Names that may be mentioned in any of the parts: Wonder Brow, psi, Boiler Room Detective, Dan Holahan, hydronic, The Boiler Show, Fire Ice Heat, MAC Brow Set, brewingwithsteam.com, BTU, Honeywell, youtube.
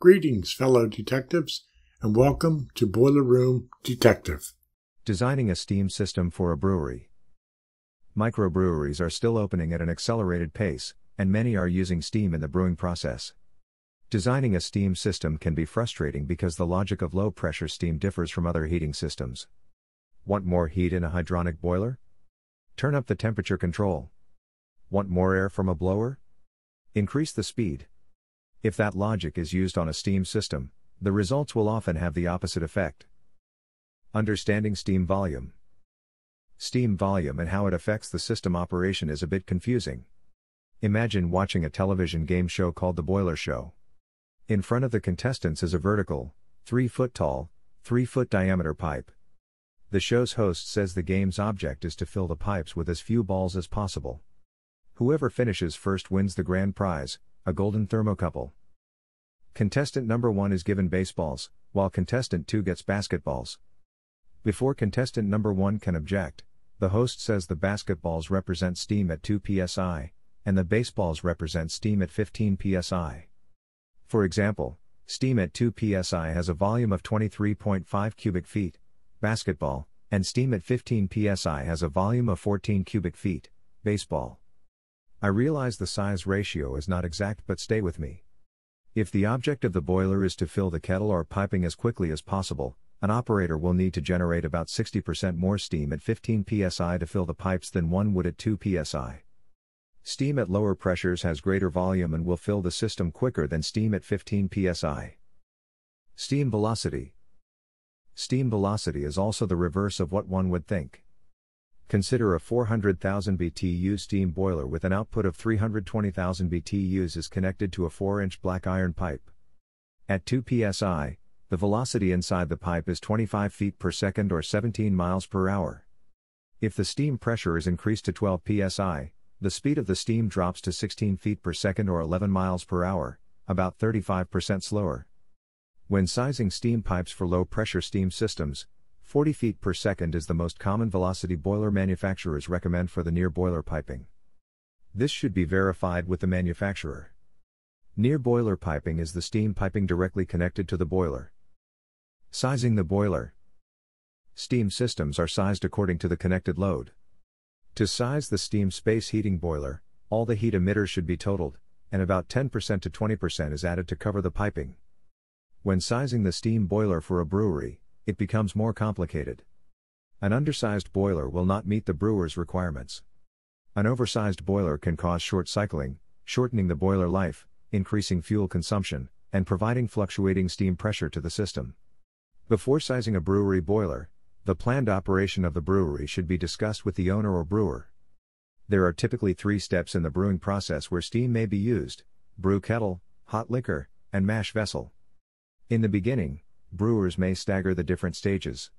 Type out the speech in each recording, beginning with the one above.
Greetings, fellow detectives, and welcome to Boiler Room Detective. Designing a steam system for a brewery. Microbreweries are still opening at an accelerated pace, and many are using steam in the brewing process. Designing a steam system can be frustrating because the logic of low-pressure steam differs from other heating systems. Want more heat in a hydronic boiler? Turn up the temperature control. Want more air from a blower? Increase the speed. If that logic is used on a steam system, the results will often have the opposite effect. Understanding steam volume. Steam volume and how it affects the system operation is a bit confusing. Imagine watching a television game show called The Boiler Show. In front of the contestants is a vertical, 3-foot tall, 3-foot diameter pipe. The show's host says the game's object is to fill the pipes with as few balls as possible. Whoever finishes first wins the grand prize, a golden thermocouple. Contestant number 1 is given baseballs, while contestant 2 gets basketballs. Before contestant number 1 can object, the host says the basketballs represent steam at 2 psi, and the baseballs represent steam at 15 psi. For example, steam at 2 psi has a volume of 23.5 cubic feet, basketball, and steam at 15 psi has a volume of 14 cubic feet, baseball. I realize the size ratio is not exact, but stay with me. If the object of the boiler is to fill the kettle or piping as quickly as possible, an operator will need to generate about 60% more steam at 15 psi to fill the pipes than one would at 2 psi. Steam at lower pressures has greater volume and will fill the system quicker than steam at 15 psi. Steam velocity. Steam velocity is also the reverse of what one would think. Consider a 400,000 BTU steam boiler with an output of 320,000 BTUs is connected to a 4-inch black iron pipe. At 2 psi, the velocity inside the pipe is 25 feet per second or 17 miles per hour. If the steam pressure is increased to 12 psi, the speed of the steam drops to 16 feet per second or 11 miles per hour, about 35% slower. When sizing steam pipes for low-pressure steam systems, 40 feet per second is the most common velocity boiler manufacturers recommend for the near-boiler piping. This should be verified with the manufacturer. Near-boiler piping is the steam piping directly connected to the boiler. Sizing the boiler. Steam systems are sized according to the connected load. To size the steam space heating boiler, all the heat emitters should be totaled, and about 10% to 20% is added to cover the piping. When sizing the steam boiler for a brewery, it becomes more complicated. An undersized boiler will not meet the brewer's requirements. An oversized boiler can cause short cycling, shortening the boiler life, increasing fuel consumption, and providing fluctuating steam pressure to the system. Before sizing a brewery boiler, the planned operation of the brewery should be discussed with the owner or brewer. There are typically 3 steps in the brewing process where steam may be used: brew kettle, hot liquor, and mash vessel. In the beginning, brewers may stagger the different stages.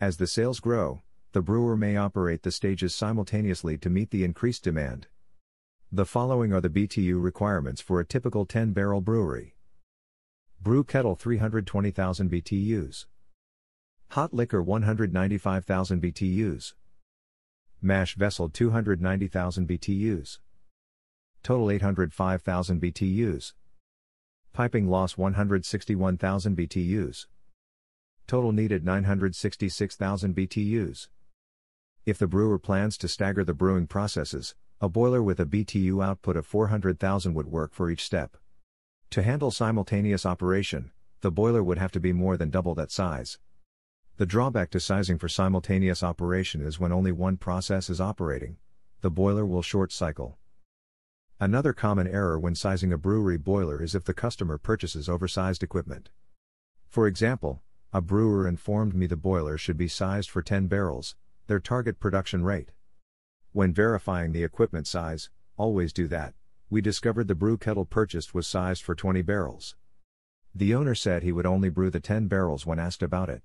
As the sales grow, the brewer may operate the stages simultaneously to meet the increased demand. The following are the BTU requirements for a typical 10-barrel brewery. Brew kettle 320,000 BTUs. Hot liquor 195,000 BTUs. Mash vessel 290,000 BTUs. Total 805,000 BTUs. Piping loss 161,000 BTUs. Total needed 966,000 BTUs. If the brewer plans to stagger the brewing processes, a boiler with a BTU output of 400,000 would work for each step. To handle simultaneous operation, the boiler would have to be more than double that size. The drawback to sizing for simultaneous operation is when only one process is operating, the boiler will short cycle. Another common error when sizing a brewery boiler is if the customer purchases oversized equipment. For example, a brewer informed me the boiler should be sized for 10 barrels, their target production rate. When verifying the equipment size, always do that, we discovered the brew kettle purchased was sized for 20 barrels. The owner said he would only brew the 10 barrels when asked about it.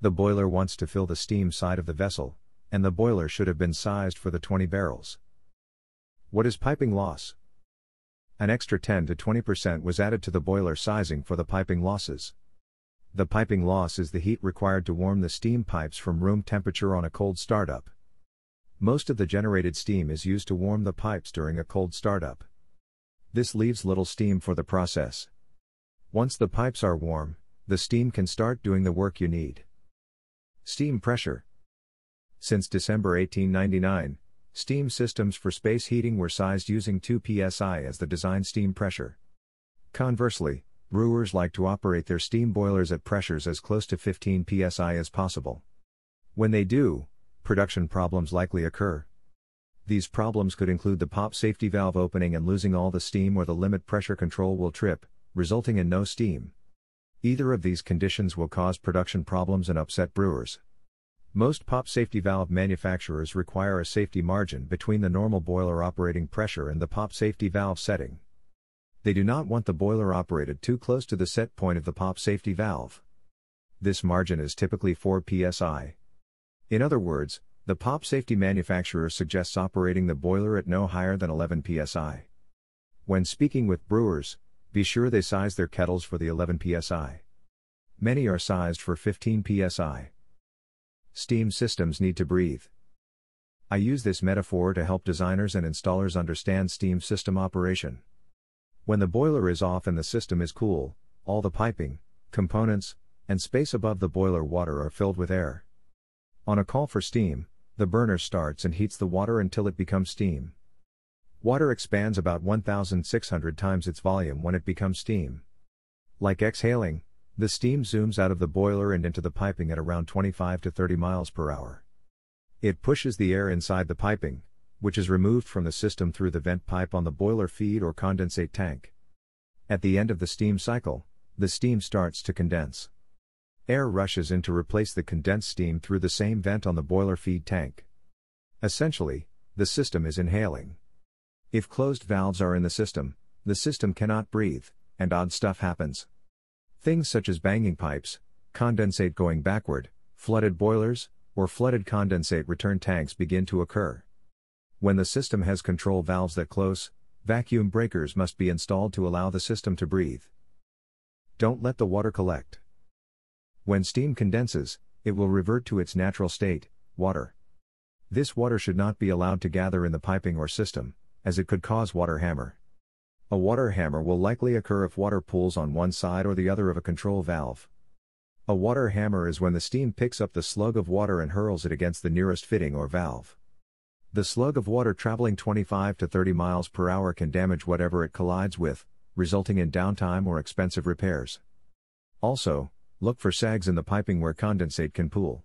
The boiler wants to fill the steam side of the vessel, and the boiler should have been sized for the 20 barrels. What is piping loss? An extra 10 to 20% was added to the boiler sizing for the piping losses. the piping loss is the heat required to warm the steam pipes from room temperature on a cold startup. Most of the generated steam is used to warm the pipes during a cold startup. This leaves little steam for the process. Once the pipes are warm, the steam can start doing the work you need. Steam pressure. Since December 1899, steam systems for space heating were sized using 2 psi as the design steam pressure. Conversely, brewers like to operate their steam boilers at pressures as close to 15 psi as possible. When they do, production problems likely occur. These problems could include the pop safety valve opening and losing all the steam, or the limit pressure control will trip, resulting in no steam. Either of these conditions will cause production problems and upset brewers. Most pop safety valve manufacturers require a safety margin between the normal boiler operating pressure and the pop safety valve setting. They do not want the boiler operated too close to the set point of the pop safety valve. This margin is typically 4 psi. In other words, the pop safety manufacturer suggests operating the boiler at no higher than 11 psi. When speaking with brewers, be sure they size their kettles for the 11 psi. Many are sized for 15 psi. Steam systems need to breathe. I use this metaphor to help designers and installers understand steam system operation. When the boiler is off and the system is cool, all the piping, components, and space above the boiler water are filled with air. On a call for steam, the burner starts and heats the water until it becomes steam. Water expands about 1,600 times its volume when it becomes steam. Like exhaling, the steam zooms out of the boiler and into the piping at around 25 to 30 miles per hour. It pushes the air inside the piping, which is removed from the system through the vent pipe on the boiler feed or condensate tank. At the end of the steam cycle, the steam starts to condense. Air rushes in to replace the condensed steam through the same vent on the boiler feed tank. Essentially, the system is inhaling. If closed valves are in the system cannot breathe, and odd stuff happens. Things such as banging pipes, condensate going backward, flooded boilers, or flooded condensate return tanks begin to occur. When the system has control valves that close, vacuum breakers must be installed to allow the system to breathe. Don't let the water collect. When steam condenses, it will revert to its natural state, water. This water should not be allowed to gather in the piping or system, as it could cause water hammer. A water hammer will likely occur if water pools on one side or the other of a control valve. A water hammer is when the steam picks up the slug of water and hurls it against the nearest fitting or valve. The slug of water traveling 25 to 30 miles per hour can damage whatever it collides with, resulting in downtime or expensive repairs. Also, look for sags in the piping where condensate can pool.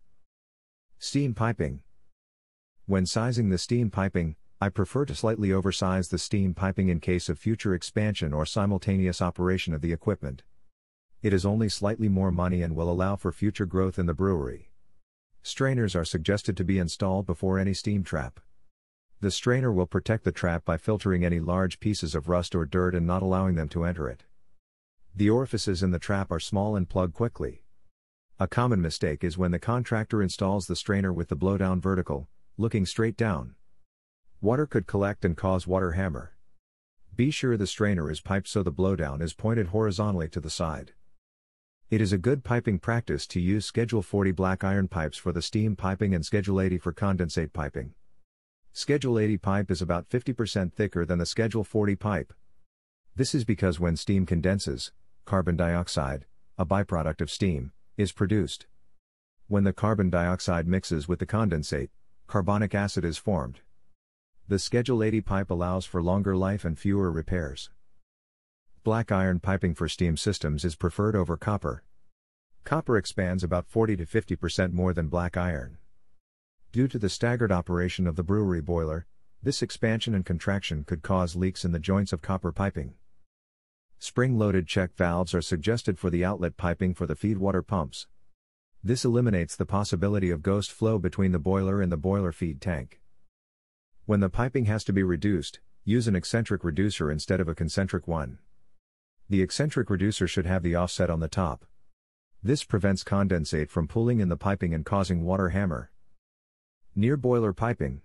Steam piping. When sizing the steam piping, I prefer to slightly oversize the steam piping in case of future expansion or simultaneous operation of the equipment. It is only slightly more money and will allow for future growth in the brewery. Strainers are suggested to be installed before any steam trap. The strainer will protect the trap by filtering any large pieces of rust or dirt and not allowing them to enter it. The orifices in the trap are small and plug quickly. A common mistake is when the contractor installs the strainer with the blowdown vertical, looking straight down. Water could collect and cause water hammer. Be sure the strainer is piped so the blowdown is pointed horizontally to the side. It is a good piping practice to use Schedule 40 black iron pipes for the steam piping and Schedule 80 for condensate piping. Schedule 80 pipe is about 50% thicker than the Schedule 40 pipe. This is because when steam condenses, carbon dioxide, a byproduct of steam, is produced. When the carbon dioxide mixes with the condensate, carbonic acid is formed. The Schedule 80 pipe allows for longer life and fewer repairs. Black iron piping for steam systems is preferred over copper. Copper expands about 40 to 50% more than black iron. Due to the staggered operation of the brewery boiler, this expansion and contraction could cause leaks in the joints of copper piping. Spring-loaded check valves are suggested for the outlet piping for the feed water pumps. This eliminates the possibility of ghost flow between the boiler and the boiler feed tank. When the piping has to be reduced, use an eccentric reducer instead of a concentric one. The eccentric reducer should have the offset on the top. This prevents condensate from pooling in the piping and causing water hammer. Near-boiler piping.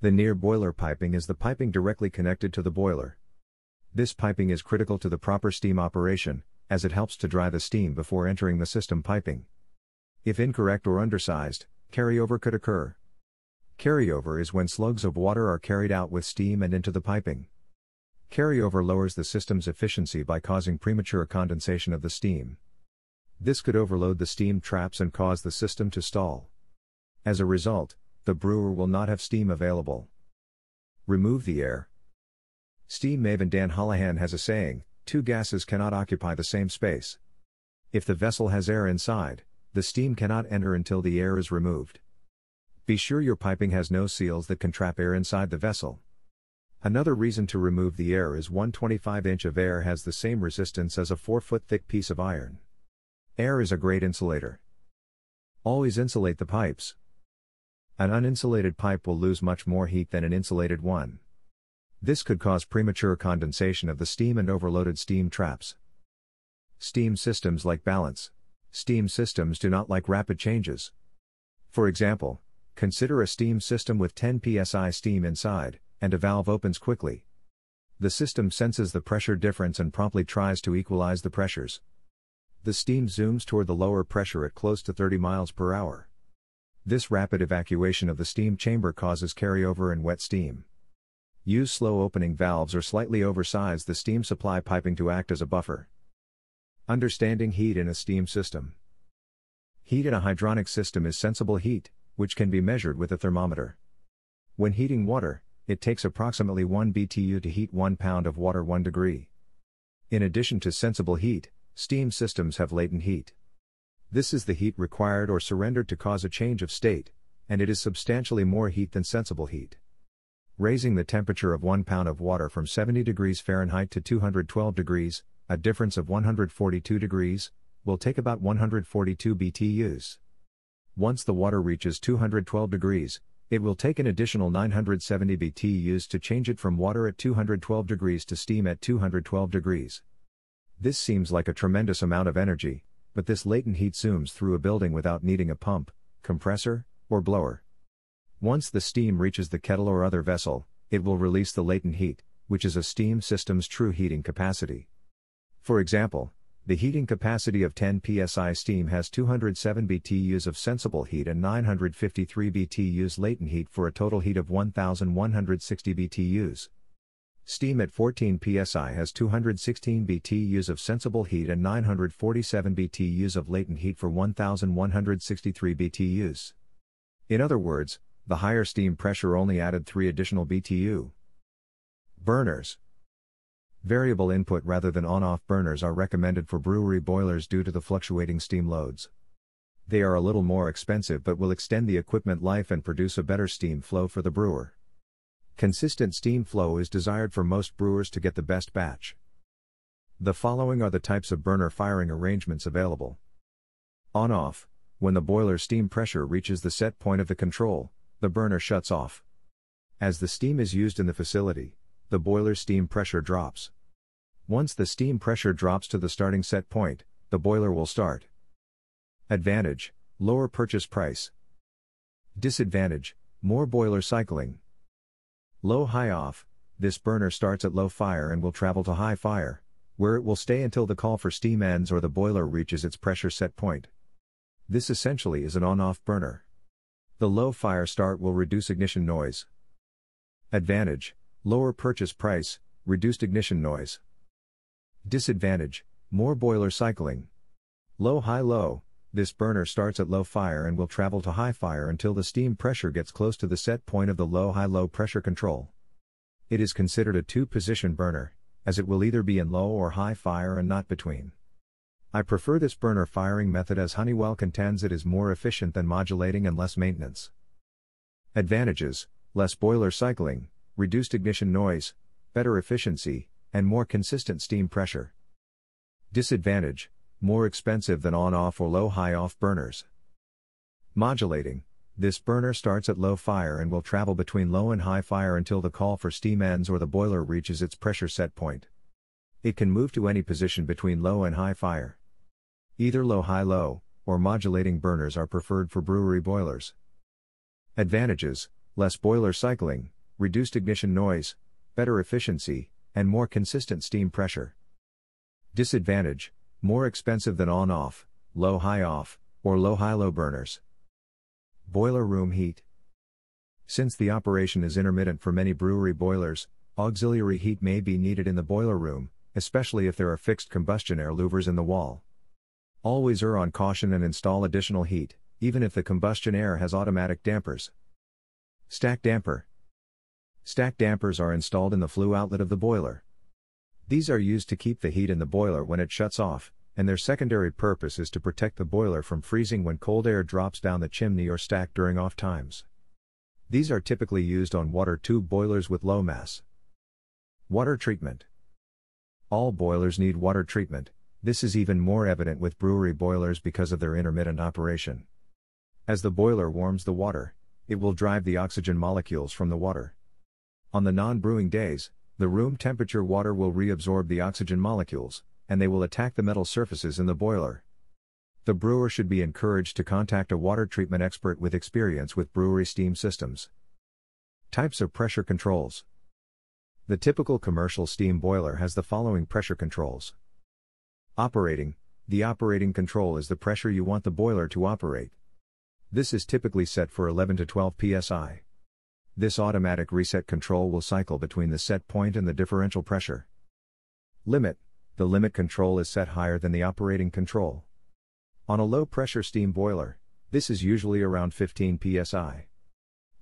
The near-boiler piping is the piping directly connected to the boiler. This piping is critical to the proper steam operation, as it helps to dry the steam before entering the system piping. If incorrect or undersized, carryover could occur. Carryover is when slugs of water are carried out with steam and into the piping. Carryover lowers the system's efficiency by causing premature condensation of the steam. This could overload the steam traps and cause the system to stall. As a result, the brewer will not have steam available. Remove the air. Steam maven Dan Holahan has a saying, two gases cannot occupy the same space. If the vessel has air inside, the steam cannot enter until the air is removed. Be sure your piping has no seals that can trap air inside the vessel. Another reason to remove the air is 1/25 inch of air has the same resistance as a 4-foot thick piece of iron. Air is a great insulator. Always insulate the pipes. An uninsulated pipe will lose much more heat than an insulated one. This could cause premature condensation of the steam and overloaded steam traps. Steam systems like balance. Steam systems do not like rapid changes. For example, consider a steam system with 10 psi steam inside, and a valve opens quickly. The system senses the pressure difference and promptly tries to equalize the pressures. The steam zooms toward the lower pressure at close to 30 miles per hour. This rapid evacuation of the steam chamber causes carryover and wet steam. Use slow opening valves or slightly oversize the steam supply piping to act as a buffer. Understanding heat in a steam system. Heat in a hydronic system is sensible heat, which can be measured with a thermometer. When heating water, it takes approximately 1 BTU to heat 1 pound of water 1 degree. In addition to sensible heat, steam systems have latent heat. This is the heat required or surrendered to cause a change of state, and it is substantially more heat than sensible heat. Raising the temperature of 1 pound of water from 70 degrees Fahrenheit to 212 degrees, a difference of 142 degrees, will take about 142 BTUs. Once the water reaches 212 degrees, it will take an additional 970 BTUs to change it from water at 212 degrees to steam at 212 degrees. This seems like a tremendous amount of energy, but this latent heat zooms through a building without needing a pump, compressor, or blower. Once the steam reaches the kettle or other vessel, it will release the latent heat, which is a steam system's true heating capacity. For example, the heating capacity of 10 psi steam has 207 BTUs of sensible heat and 953 BTUs latent heat for a total heat of 1,160 BTUs. Steam at 14 psi has 216 BTUs of sensible heat and 947 BTUs of latent heat for 1,163 BTUs. In other words, the higher steam pressure only added 3 additional BTU. Burners. Variable input rather than on-off burners are recommended for brewery boilers due to the fluctuating steam loads. They are a little more expensive but will extend the equipment life and produce a better steam flow for the brewer. Consistent steam flow is desired for most brewers to get the best batch. The following are the types of burner firing arrangements available. On-off, when the boiler steam pressure reaches the set point of the control, the burner shuts off. As the steam is used in the facility, the boiler steam pressure drops. Once the steam pressure drops to the starting set point, the boiler will start. Advantage: lower purchase price. Disadvantage: more boiler cycling. Low-high off, this burner starts at low fire and will travel to high fire, where it will stay until the call for steam ends or the boiler reaches its pressure set point. This essentially is an on-off burner. The low fire start will reduce ignition noise. Advantage: lower purchase price, reduced ignition noise. Disadvantage: more boiler cycling. Low-high-low, this burner starts at low fire and will travel to high fire until the steam pressure gets close to the set point of the low-high-low pressure control. It is considered a two-position burner, as it will either be in low or high fire and not between. I prefer this burner firing method as Honeywell contends it is more efficient than modulating and less maintenance. Advantages: less boiler cycling, reduced ignition noise, better efficiency, and more consistent steam pressure. Disadvantage: more expensive than on-off or low-high-off burners. Modulating: this burner starts at low fire and will travel between low and high fire until the call for steam ends or the boiler reaches its pressure set point. It can move to any position between low and high fire. Either low-high-low, or modulating burners are preferred for brewery boilers. Advantages: less boiler cycling, reduced ignition noise, better efficiency, and more consistent steam pressure. Disadvantage: more expensive than on-off, low-high-off, or low-high-low burners. Boiler room heat. Since the operation is intermittent for many brewery boilers, auxiliary heat may be needed in the boiler room, especially if there are fixed combustion air louvers in the wall. Always err on caution and install additional heat, even if the combustion air has automatic dampers. Stack damper. Stack dampers are installed in the flue outlet of the boiler. These are used to keep the heat in the boiler when it shuts off, and their secondary purpose is to protect the boiler from freezing when cold air drops down the chimney or stack during off times. These are typically used on water tube boilers with low mass. Water treatment. All boilers need water treatment. This is even more evident with brewery boilers because of their intermittent operation. As the boiler warms the water, it will drive the oxygen molecules from the water. On the non-brewing days, the room temperature water will reabsorb the oxygen molecules, and they will attack the metal surfaces in the boiler. The brewer should be encouraged to contact a water treatment expert with experience with brewery steam systems. Types of pressure controls. The typical commercial steam boiler has the following pressure controls. Operating. The operating control is the pressure you want the boiler to operate. This is typically set for 11 to 12 psi. This automatic reset control will cycle between the set point and the differential pressure. Limit. The limit control is set higher than the operating control. On a low-pressure steam boiler, this is usually around 15 psi.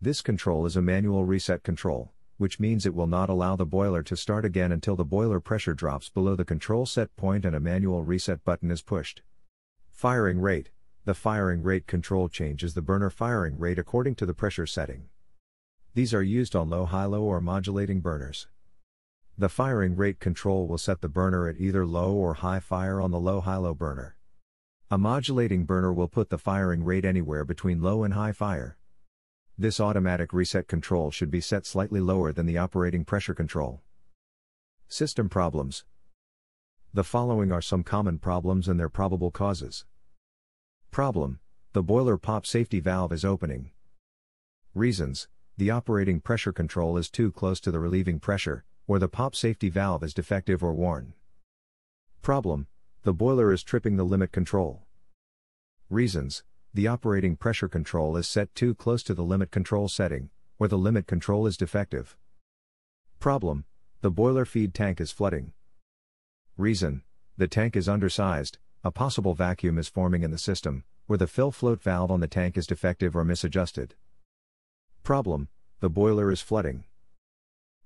This control is a manual reset control, which means it will not allow the boiler to start again until the boiler pressure drops below the control set point and a manual reset button is pushed. Firing rate. The firing rate control changes the burner firing rate according to the pressure setting. These are used on low-high-low or modulating burners. The firing rate control will set the burner at either low or high fire on the low-high-low burner. A modulating burner will put the firing rate anywhere between low and high fire. This automatic reset control should be set slightly lower than the operating pressure control. System problems. The following are some common problems and their probable causes. Problem: the boiler pop safety valve is opening. Reasons: the operating pressure control is too close to the relieving pressure, or the pop safety valve is defective or worn. Problem: the boiler is tripping the limit control. Reasons: the operating pressure control is set too close to the limit control setting, or the limit control is defective. Problem: the boiler feed tank is flooding. Reason: the tank is undersized, a possible vacuum is forming in the system, or the fill float valve on the tank is defective or misadjusted. Problem: the boiler is flooding.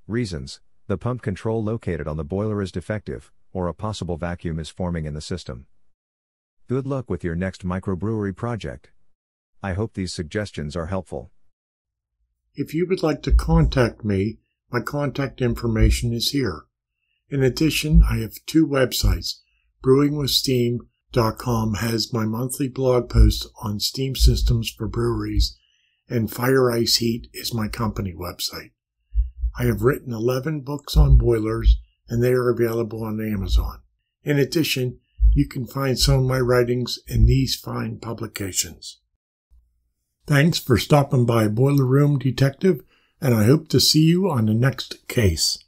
Reasons: the pump control located on the boiler is defective, or a possible vacuum is forming in the system. Good luck with your next microbrewery project. I hope these suggestions are helpful. If you would like to contact me, my contact information is here. In addition, I have two websites. brewingwithsteam.com has my monthly blog posts on steam systems for breweries, and Fire Ice Heat is my company website. I have written 11 books on boilers, and they are available on Amazon. In addition, you can find some of my writings in these fine publications. Thanks for stopping by Boiler Room Detective, and I hope to see you on the next case.